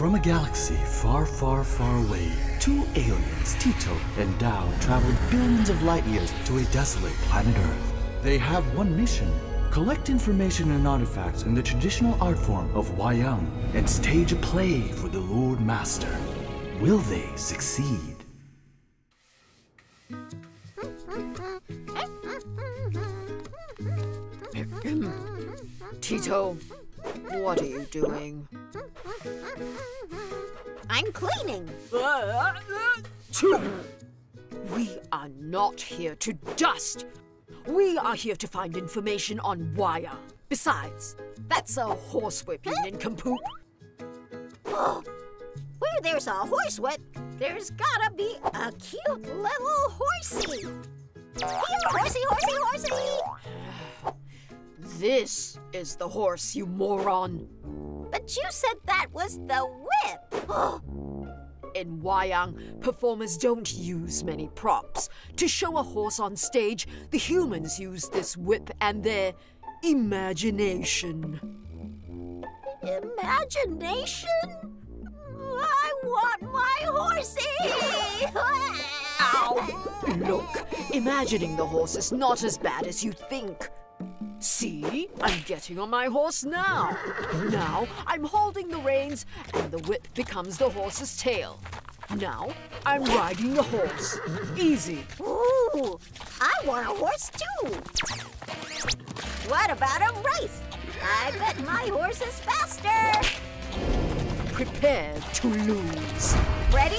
From a galaxy far, far, far away, two aliens, Titou and Dao, traveled billions of light years to a desolate planet Earth. They have one mission: collect information and artifacts in the traditional art form of Wayang and stage a play for the Lord Master. Will they succeed? Titou, what are you doing? I'm cleaning. We are not here to dust. We are here to find information on Wayang. Besides, that's a horsewhipping nincompoop. Where there's a horsewhip, there's gotta be a cute little horsey. Here, horsey, horsey, horsey! This is the horse, you moron. But you said that was the whip. In Wayang, performers don't use many props. To show a horse on stage, the humans use this whip and their imagination. Imagination? I want my horsey! Ow! Look, imagining the horse is not as bad as you think. See? I'm getting on my horse now. Now, I'm holding the reins, and the whip becomes the horse's tail. Now, I'm riding the horse. Easy. Ooh, I want a horse too. What about a race? I bet my horse is faster. Prepare to lose. Ready,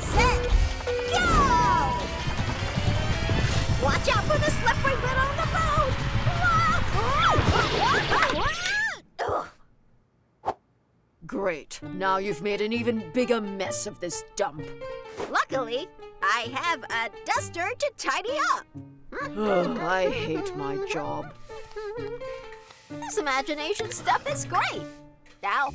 set, go! Watch out for the slippery bit on the road! Great. Now you've made an even bigger mess of this dump. Luckily, I have a duster to tidy up. Oh, I hate my job. This imagination stuff is great. Now,